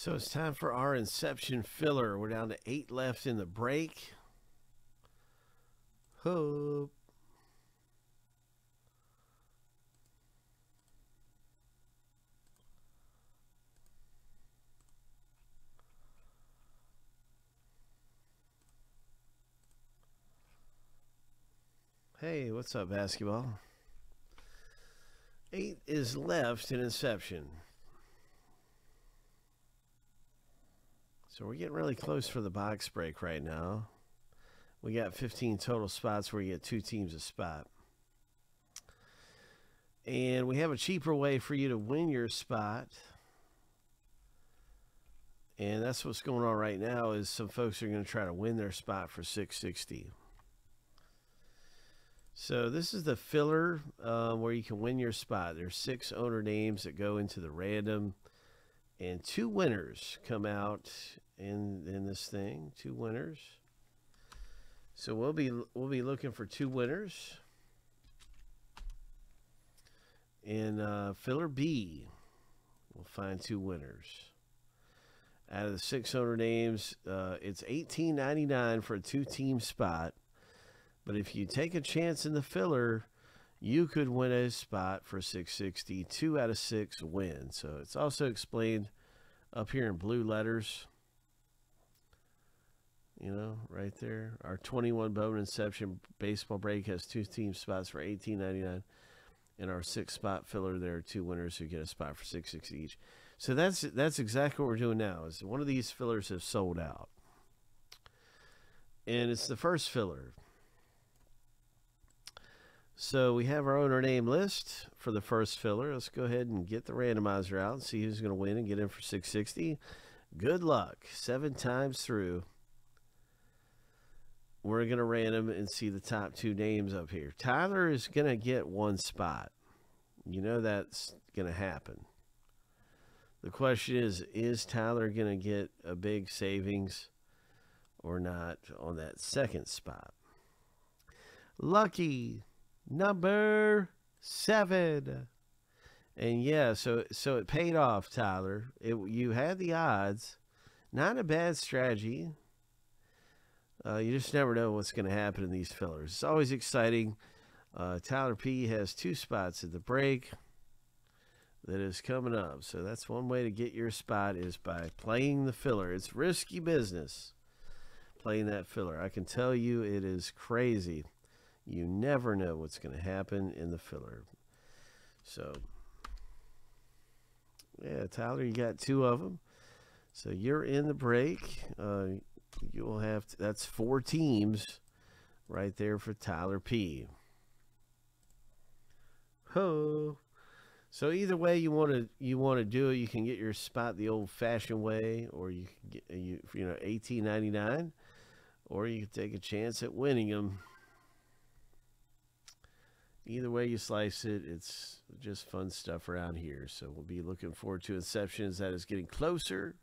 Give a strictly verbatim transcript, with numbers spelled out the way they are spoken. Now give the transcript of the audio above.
So it's time for our Inception filler. We're down to eight left in the break. Hope. Hey, what's up, basketball? Eight is left in Inception. So we're getting really close for the box break right now. We got fifteen total spots where you get two teams a spot. And we have a cheaper way for you to win your spot. And that's what's going on right now is some folks are going to try to win their spot for six sixty. So this is the filler uh, where you can win your spot. There's six owner names that go into the random. And two winners come out in in this thing. Two winners. So we'll be we'll be looking for two winners in uh, filler B. We'll find two winners out of the six owner names. Uh, it's eighteen ninety-nine for a two-team spot, but if you take a chance in the filler, you could win a spot for six sixty. Two out of six win. So it's also explained up here in blue letters. You know, right there. Our twenty-one Bowman Inception baseball break has two team spots for eighteen ninety-nine, and our six spot filler there are two winners who get a spot for six sixty each. So that's that's exactly what we're doing now. Is one of these fillers have sold out, and it's the first filler. So we have our owner name list for the first filler. Let's go ahead and get the randomizer out and see who's going to win and get in for six sixty. Good luck. Seven times through. We're going to random and see the top two names up here. Tyler is going to get one spot. You know that's going to happen. The question is, is Tyler going to get a big savings or not on that second spot? Lucky. Number seven. And yeah, so so it paid off, Tyler. It, you had the odds. Not a bad strategy. Uh, you just never know what's going to happen in these fillers. It's always exciting. Uh, Tyler P has two spots at the break that is coming up. So that's one way to get your spot is by playing the filler. It's risky business playing that filler. I can tell you it is crazy. You never know what's going to happen in the filler. So, yeah, Tyler, you got two of them. So you're in the break. Uh, you will have to, that's four teams right there for Tyler P. Ho! So either way you want to you want to do it, you can get your spot the old-fashioned way, or you can get you you know eighteen ninety-nine, or you can take a chance at winning them. Either way you slice it, it's just fun stuff around here. So we'll be looking forward to Inception as that is getting closer.